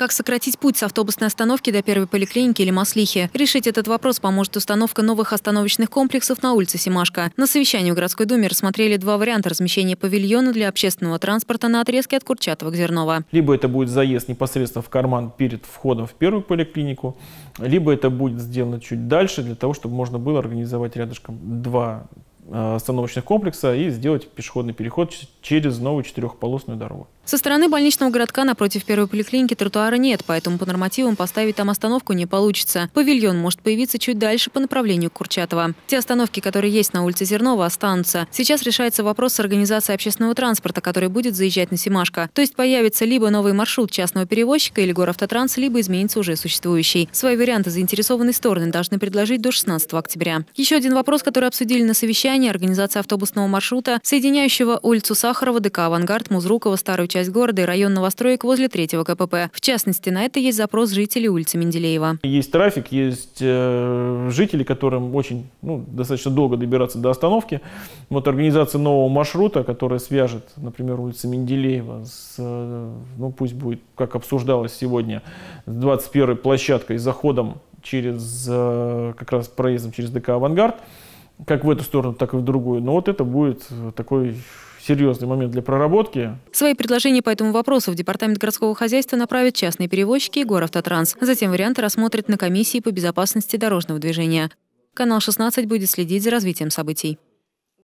Как сократить путь с автобусной остановки до первой поликлиники или Маслихи? Решить этот вопрос поможет установка новых остановочных комплексов на улице Семашко. На совещании в городской думе рассмотрели два варианта размещения павильона для общественного транспорта на отрезке от Курчатова к Зернова. Либо это будет заезд непосредственно в карман перед входом в первую поликлинику, либо это будет сделано чуть дальше, для того, чтобы можно было организовать рядышком два остановочных комплекса и сделать пешеходный переход через новую четырехполосную дорогу. Со стороны больничного городка напротив первой поликлиники тротуара нет, поэтому по нормативам поставить там остановку не получится. Павильон может появиться чуть дальше по направлению Курчатова. Те остановки, которые есть на улице Зернова, останутся. Сейчас решается вопрос с организацией общественного транспорта, который будет заезжать на Семашко. То есть появится либо новый маршрут частного перевозчика или Горавтотранс, либо изменится уже существующий. Свои варианты заинтересованные стороны должны предложить до 16 октября. Еще один вопрос, который обсудили на совещании: организация автобусного маршрута, соединяющего улицу Сахарова, ДК «Авангард», Музрукова, старую часть города и район новостроек возле 3-го КПП. В частности, на это есть запрос жителей улицы Менделеева. Есть трафик, есть жители, которым очень достаточно долго добираться до остановки. Вот организация нового маршрута, который свяжет, например, улицу Менделеева с, пусть будет, как обсуждалось сегодня, с 21-й площадкой, с заходом через, как раз проездом через ДК «Авангард», как в эту сторону, так и в другую. Но вот это будет такой серьезный момент для проработки. Свои предложения по этому вопросу в департамент городского хозяйства направят частные перевозчики и Горавтотранс. Затем варианты рассмотрят на комиссии по безопасности дорожного движения. Канал 16 будет следить за развитием событий.